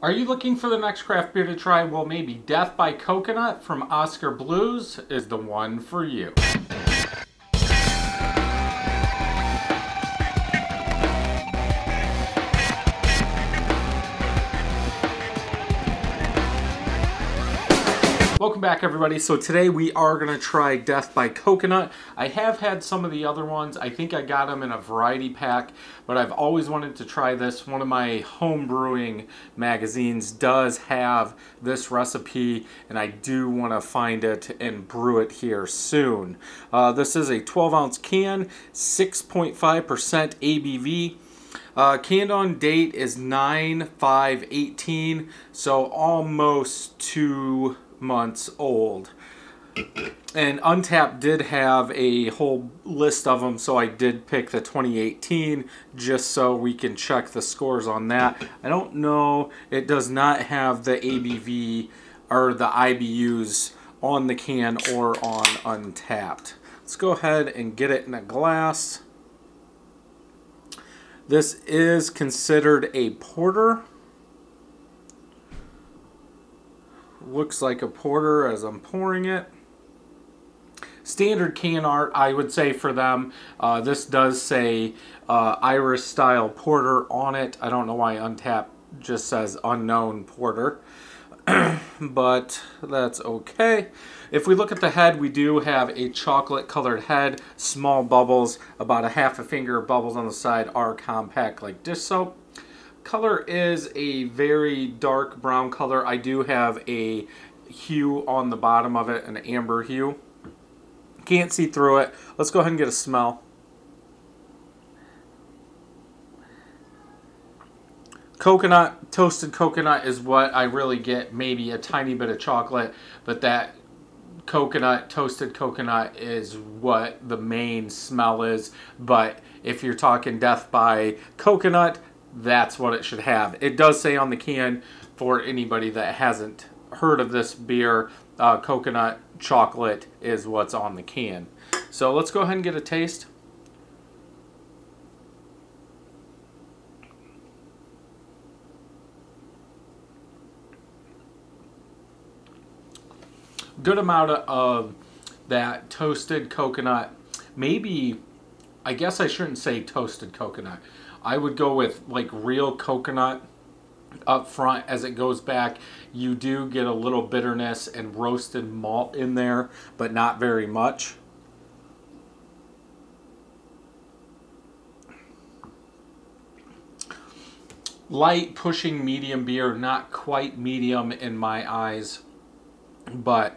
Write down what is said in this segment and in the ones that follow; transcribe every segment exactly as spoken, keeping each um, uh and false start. Are you looking for the next craft beer to try? Well, maybe Death by Coconut from Oskar Blues is the one for you. Welcome back, everybody. So today we are going to try Death by Coconut. I have had some of the other ones. I think I got them in a variety pack, but I've always wanted to try this. One of my home brewing magazines does have this recipe, and I do want to find it and brew it here soon. Uh, this is a twelve ounce can, six point five percent A B V. Uh, canned on date is nine five eighteen, so almost two months old. And Untappd did have a whole list of them, so I did pick the twenty eighteen just so we can check the scores on that. I don't know, it does not have the A B V or the I B Us on the can or on Untappd. Let's go ahead and get it in a glass. This is considered a porter. Looks like a porter as I'm pouring it. Standard can art, I would say, for them. Uh, this does say uh, Irish style porter on it. I don't know why Untappd just says unknown porter. But that's okay. If we look at the head, we do have a chocolate colored head, small bubbles, about a half a finger bubbles on the side are compact like dish soap. Color is a very dark brown color. I do have a hue on the bottom of it, an amber hue. Can't see through it. Let's go ahead and get a smell. Coconut, toasted coconut is what I really get, maybe a tiny bit of chocolate, but that coconut, toasted coconut is what the main smell is. But if you're talking Death by Coconut, that's what it should have. It does say on the can, for anybody that hasn't heard of this beer, uh, coconut chocolate is what's on the can. So let's go ahead and get a taste. Good amount of that toasted coconut. Maybe, I guess I shouldn't say toasted coconut. I would go with like real coconut up front. As it goes back, you do get a little bitterness and roasted malt in there, but not very much. Light pushing medium beer, not quite medium in my eyes, but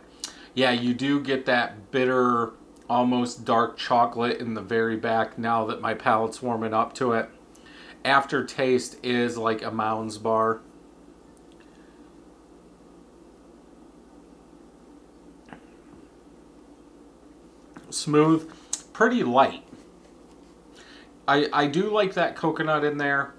yeah, you do get that bitter, almost dark chocolate in the very back now that my palate's warming up to it. Aftertaste is like a Mounds bar. Smooth, pretty light. I, I do like that coconut in there.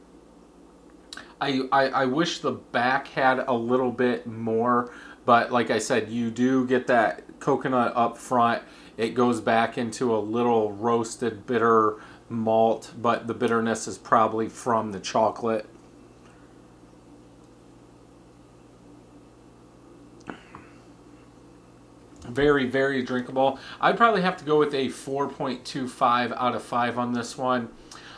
I, I, I wish the back had a little bit more, but like I said, you do get that coconut up front. It goes back into a little roasted bitter malt, but the bitterness is probably from the chocolate. Very, very drinkable. I'd probably have to go with a four point two five out of five on this one.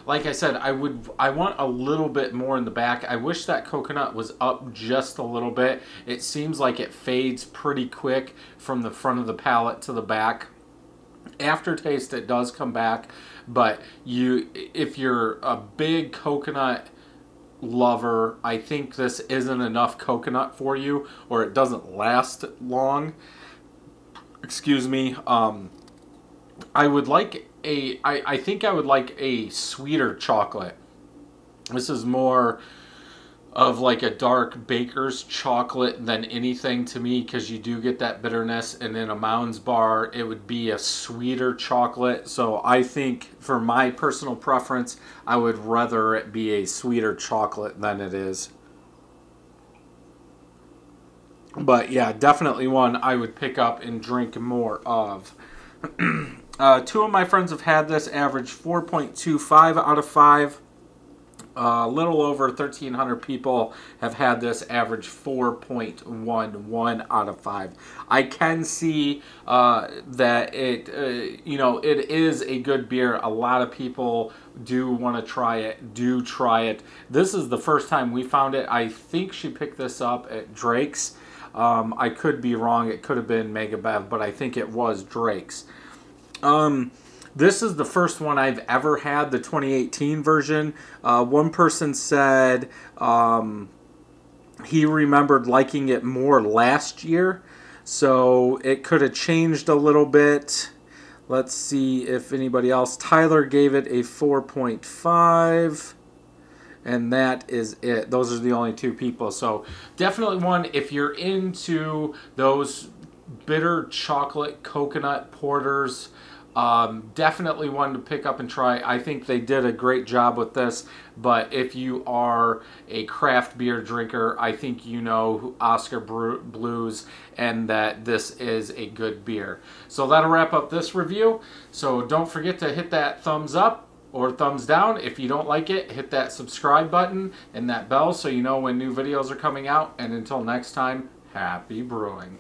Like I said, I would, I want a little bit more in the back. I wish that coconut was up just a little bit. It seems like it fades pretty quick from the front of the palate to the back. Aftertaste, it does come back, but you, if you're a big coconut lover, I think this isn't enough coconut for you, or it doesn't last long. Excuse me. Um, I would like a, I, I think I would like a sweeter chocolate. This is more of like a dark baker's chocolate than anything to me, because you do get that bitterness, and in a Mounds bar it would be a sweeter chocolate. So I think for my personal preference, I would rather it be a sweeter chocolate than it is. But yeah, definitely one I would pick up and drink more of. Uh, two of my friends have had this, average four point two five out of five. a little over thirteen hundred people have had this, average four point one one out of five. I can see uh, that it, uh, you know, it is a good beer. A lot of people do want to try it, do try it. This is the first time we found it. I think she picked this up at Drake's. Um, I could be wrong. It could have been Mega Bev, but I think it was Drake's. Um, this is the first one I've ever had, the twenty eighteen version. Uh, one person said um, he remembered liking it more last year, so it could have changed a little bit. Let's see if anybody else. Tyler gave it a four point five. And that is it. Those are the only two people. So definitely one, if you're into those bitter chocolate coconut porters, um, definitely one to pick up and try. I think they did a great job with this. But if you are a craft beer drinker, I think you know Oskar Blues and that this is a good beer. So that'll wrap up this review. So don't forget to hit that thumbs up or thumbs down. If you don't like it, hit that subscribe button and that bell so you know when new videos are coming out. And until next time, happy brewing.